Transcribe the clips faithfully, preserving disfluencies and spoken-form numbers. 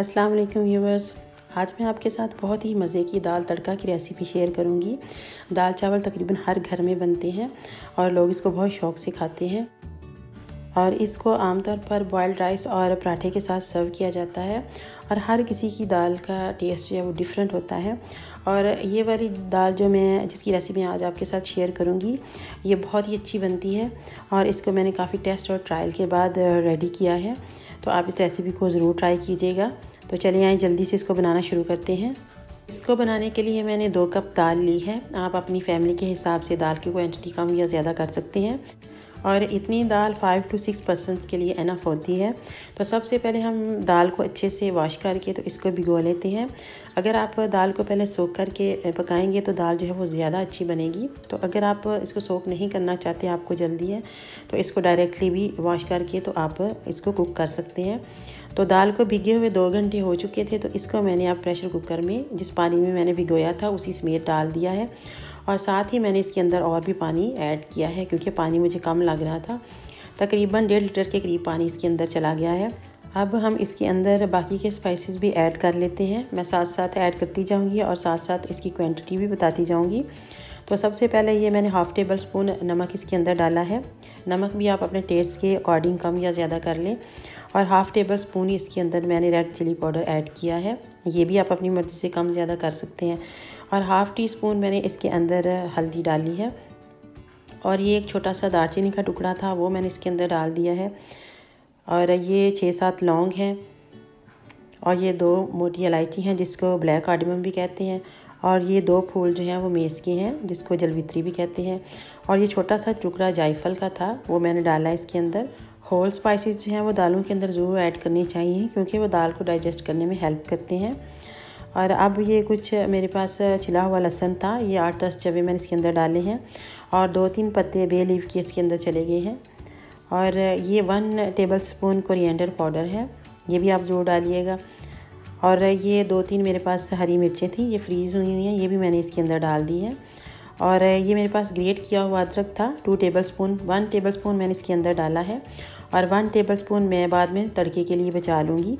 अस्सलाम वालेकुम व्यूअर्स, आज मैं आपके साथ बहुत ही मज़े की दाल तड़का की रेसिपी शेयर करूंगी। दाल चावल तकरीबन हर घर में बनते हैं और लोग इसको बहुत शौक़ से खाते हैं और इसको आमतौर पर बॉयल्ड राइस और पराठे के साथ सर्व किया जाता है। और हर किसी की दाल का टेस्ट जो है वो डिफरेंट होता है। और ये वाली दाल जो मैं जिसकी रेसिपी आज आपके साथ शेयर करूंगी, ये बहुत ही अच्छी बनती है और इसको मैंने काफ़ी टेस्ट और ट्रायल के बाद रेडी किया है। तो आप इस रेसिपी को ज़रूर ट्राई कीजिएगा। तो चलिए आए जल्दी से इसको बनाना शुरू करते हैं। इसको बनाने के लिए मैंने दो कप दाल ली है। आप अपनी फैमिली के हिसाब से दाल की क्वांटिटी कम या ज़्यादा कर सकते हैं और इतनी दाल फाइव टू सिक्स पर्सन के लिए एनफ होती है। तो सबसे पहले हम दाल को अच्छे से वॉश करके तो इसको भिगो लेते हैं। अगर आप दाल को पहले सोख करके पकाएंगे तो दाल जो है वो ज़्यादा अच्छी बनेगी। तो अगर आप इसको सोख नहीं करना चाहते, आपको जल्दी है, तो इसको डायरेक्टली भी वॉश करके तो आप इसको कुक कर सकते हैं। तो दाल को भिगे हुए दो घंटे हो चुके थे, तो इसको मैंने आप प्रेशर कुकर में जिस पानी में मैंने भिगोया था उसी समेत डाल दिया है और साथ ही मैंने इसके अंदर और भी पानी ऐड किया है क्योंकि पानी मुझे कम लग रहा था। तकरीबन डेढ़ लीटर के करीब पानी इसके अंदर चला गया है। अब हम इसके अंदर बाकी के स्पाइसेस भी ऐड कर लेते हैं। मैं साथ साथ ऐड करती जाऊँगी और साथ साथ इसकी क्वांटिटी भी बताती जाऊँगी। तो सबसे पहले ये मैंने हाफ़ टेबल स्पून नमक इसके अंदर डाला है। नमक भी आप अपने टेस्ट के अकॉर्डिंग कम या ज़्यादा कर लें। और हाफ़ टेबल स्पून इसके अंदर मैंने रेड चिली पाउडर ऐड किया है। ये भी आप अपनी मर्ज़ी से कम ज़्यादा कर सकते हैं। और हाफ़ टी स्पून मैंने इसके अंदर हल्दी डाली है और ये एक छोटा सा दालचीनी का टुकड़ा था वो मैंने इसके अंदर डाल दिया है। और ये छः सात लौंग हैं और ये दो मोटी इलायची हैं जिसको ब्लैक कार्डमम भी कहते हैं। और ये दो फूल जो हैं वो मेस के हैं जिसको जलवित्री भी कहते हैं। और ये छोटा सा टुकड़ा जायफल का था वो मैंने डाला इसके अंदर। होल स्पाइसेस जो हैं वो दालों के अंदर ज़रूर ऐड करनी चाहिए क्योंकि वो दाल को डाइजेस्ट करने में हेल्प करते हैं। और अब ये कुछ मेरे पास छिला हुआ लहसुन था, ये आठ दस चबे मैंने इसके अंदर डाले हैं और दो तीन पत्ते बे लीफ के इसके अंदर चले गए हैं। और ये one tablespoon coriander powder है, ये भी आप ज़रूर डालिएगा। और ये दो तीन मेरे पास हरी मिर्चें थी, ये फ्रीज़ हुई हुई हैं, ये भी मैंने इसके अंदर डाल दी है। और ये मेरे पास ग्रेट किया हुआ अदरक था, two tablespoon one tablespoon मैंने इसके अंदर डाला है। और वन टेबल स्पून मैं बाद में तड़के के लिए बचा लूँगी।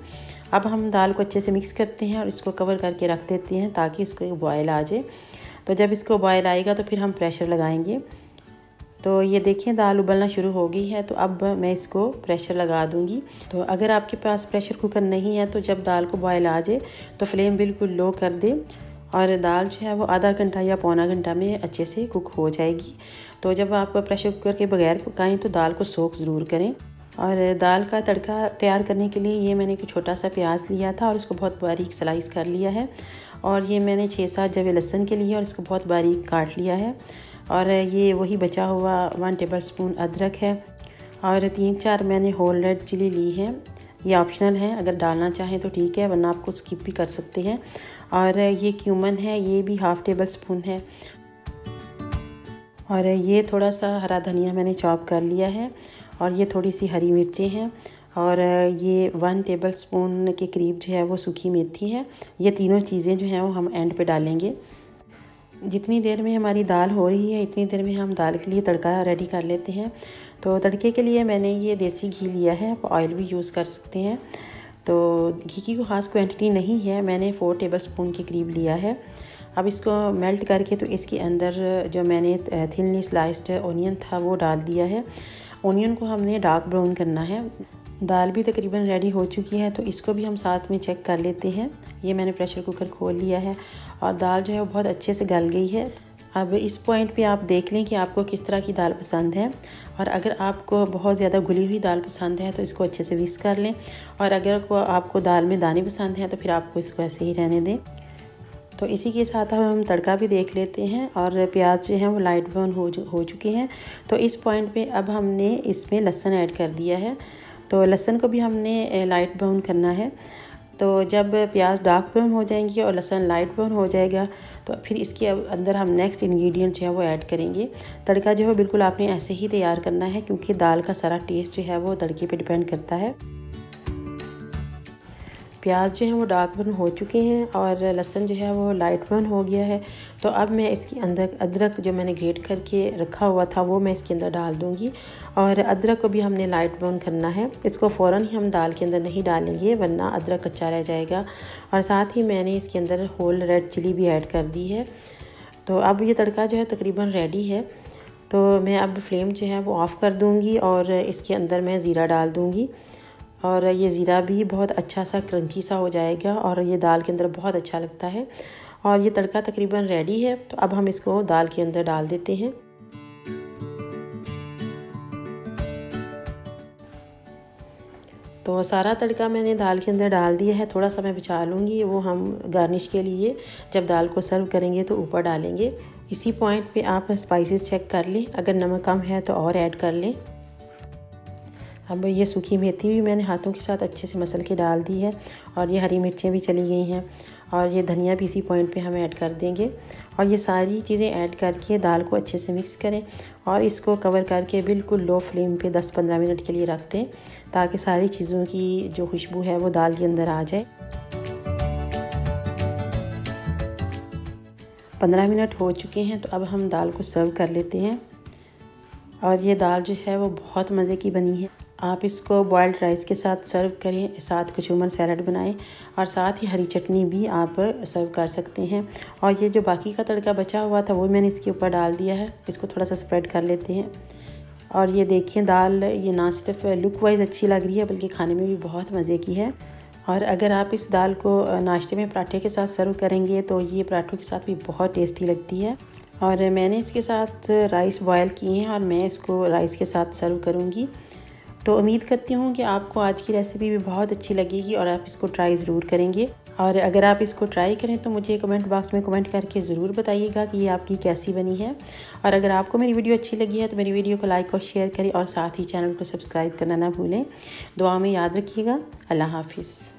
अब हम दाल को अच्छे से मिक्स करते हैं और इसको कवर करके रख देते हैं ताकि इसको बॉयल आ जाए। तो जब इसको बॉयल आएगा तो फिर हम प्रेशर लगाएंगे। तो ये देखें दाल उबलना शुरू हो गई है, तो अब मैं इसको प्रेशर लगा दूंगी। तो अगर आपके पास प्रेशर कुकर नहीं है तो जब दाल को बॉयल आ जाए तो फ्लेम बिल्कुल लो कर दें और दाल जो है वो आधा घंटा या पौना घंटा में अच्छे से कुक हो जाएगी। तो जब आप प्रेशर कुकर के बगैर पकाएं तो दाल को सोख ज़रूर करें। और दाल का तड़का तैयार करने के लिए ये मैंने एक छोटा सा प्याज लिया था और उसको बहुत बारीक स्लाइस कर लिया है। और ये मैंने छः सात जवे लहसुन के लिए और इसको बहुत बारीक काट लिया है। और ये वही बचा हुआ वन टेबल स्पून अदरक है। और तीन चार मैंने होल रेड चिली ली है, ये ऑप्शनल है, अगर डालना चाहें तो ठीक है वरना आपको स्किप भी कर सकते हैं। और ये क्यूमन है, ये भी हाफ़ टेबल स्पून है। और ये थोड़ा सा हरा धनिया मैंने चॉप कर लिया है। और ये थोड़ी सी हरी मिर्चें हैं। और ये वन टेबल स्पून के करीब जो है वो सूखी मेथी है। ये तीनों चीज़ें जो हैं वो हम एंड पे डालेंगे। जितनी देर में हमारी दाल हो रही है इतनी देर में हम दाल के लिए तड़का रेडी कर लेते हैं। तो तड़के के लिए मैंने ये देसी घी लिया है, आप ऑयल भी यूज़ कर सकते हैं। तो घी की कोई ख़ास क्वांटिटी नहीं है, मैंने फ़ोर टेबल स्पून के करीब लिया है। अब इसको मेल्ट करके तो इसके अंदर जो मैंने थिनली स्लाइस्ड ओनियन था वो डाल दिया है। ओनियन को हमने डार्क ब्राउन करना है। दाल भी तकरीबन रेडी हो चुकी है तो इसको भी हम साथ में चेक कर लेते हैं। ये मैंने प्रेशर कुकर खोल लिया है और दाल जो है वो बहुत अच्छे से गल गई है। अब इस पॉइंट पे आप देख लें कि आपको किस तरह की दाल पसंद है। और अगर आपको बहुत ज़्यादा घुली हुई दाल पसंद है तो इसको अच्छे से मिक्स कर लें। और अगर आपको दाल में दाने पसंद हैं तो फिर आपको इसको ऐसे ही रहने दें। तो इसी के साथ अब हम तड़का भी देख लेते हैं। और प्याज जो है वो लाइट ब्राउन हो हो चुके हैं। तो इस पॉइंट पे अब हमने इसमें लहसुन ऐड कर दिया है। तो लहसुन को भी हमने लाइट ब्राउन करना है। तो जब प्याज डार्क ब्राउन हो जाएंगी और लहसुन लाइट ब्राउन हो जाएगा तो फिर इसके अंदर हम नेक्स्ट इंग्रेडिएंट जो है वो ऐड करेंगे। तड़का जो है बिल्कुल आपने ऐसे ही तैयार करना है क्योंकि दाल का सारा टेस्ट जो है वो तड़के पर डिपेंड करता है। प्याज जो है वो डार्क ब्राउन हो चुके हैं और लहसुन जो है वो लाइट ब्राउन हो गया है। तो अब मैं इसके अंदर अदरक जो मैंने ग्रेट करके रखा हुआ था वो मैं इसके अंदर डाल दूँगी। और अदरक को भी हमने लाइट ब्राउन करना है, इसको फ़ौरन ही हम दाल के अंदर नहीं डालेंगे वरना अदरक कच्चा रह जाएगा। और साथ ही मैंने इसके अंदर होल रेड चिली भी ऐड कर दी है। तो अब ये तड़का जो है तकरीबन रेडी है। तो मैं अब फ्लेम जो है वो ऑफ़ कर दूँगी और इसके अंदर मैं ज़ीरा डाल दूँगी और ये ज़ीरा भी बहुत अच्छा सा क्रंची सा हो जाएगा और ये दाल के अंदर बहुत अच्छा लगता है। और ये तड़का तकरीबन रेडी है। तो अब हम इसको दाल के अंदर डाल देते हैं। तो सारा तड़का मैंने दाल के अंदर डाल दिया है। थोड़ा सा मैं बचा लूँगी, वो हम गार्निश के लिए जब दाल को सर्व करेंगे तो ऊपर डालेंगे। इसी पॉइंट पे आप स्पाइसेस चेक कर लें, अगर नमक कम है तो और ऐड कर लें। अब ये सूखी मेथी भी मैंने हाथों के साथ अच्छे से मसल के डाल दी है और ये हरी मिर्चें भी चली गई हैं और ये धनिया भी इसी पॉइंट पे हम ऐड कर देंगे। और ये सारी चीज़ें ऐड करके दाल को अच्छे से मिक्स करें और इसको कवर करके बिल्कुल लो फ्लेम पे दस पंद्रह मिनट के लिए रख दें ताकि सारी चीज़ों की जो खुशबू है वो दाल के अंदर आ जाए। पंद्रह मिनट हो चुके हैं। तो अब हम दाल को सर्व कर लेते हैं। और ये दाल जो है वो बहुत मज़े की बनी है। आप इसको बॉयल्ड राइस के साथ सर्व करें, साथ कचूमर सैलड बनाएं और साथ ही हरी चटनी भी आप सर्व कर सकते हैं। और ये जो बाकी का तड़का बचा हुआ था वो मैंने इसके ऊपर डाल दिया है। इसको थोड़ा सा स्प्रेड कर लेते हैं। और ये देखिए दाल ये ना सिर्फ लुक वाइज अच्छी लग रही है बल्कि खाने में भी बहुत मज़े की है। और अगर आप इस दाल को नाश्ते में पराठे के साथ सर्व करेंगे तो ये पराठों के साथ भी बहुत टेस्टी लगती है। और मैंने इसके साथ राइस बॉयल किए हैं और मैं इसको राइस के साथ सर्व करूँगी। तो उम्मीद करती हूँ कि आपको आज की रेसिपी भी बहुत अच्छी लगेगी और आप इसको ट्राई ज़रूर करेंगे। और अगर आप इसको ट्राई करें तो मुझे कमेंट बॉक्स में कमेंट करके ज़रूर बताइएगा कि ये आपकी कैसी बनी है। और अगर आपको मेरी वीडियो अच्छी लगी है तो मेरी वीडियो को लाइक और शेयर करें और साथ ही चैनल को सब्सक्राइब करना ना भूलें। दुआ में याद रखिएगा। अल्लाह हाफिज़।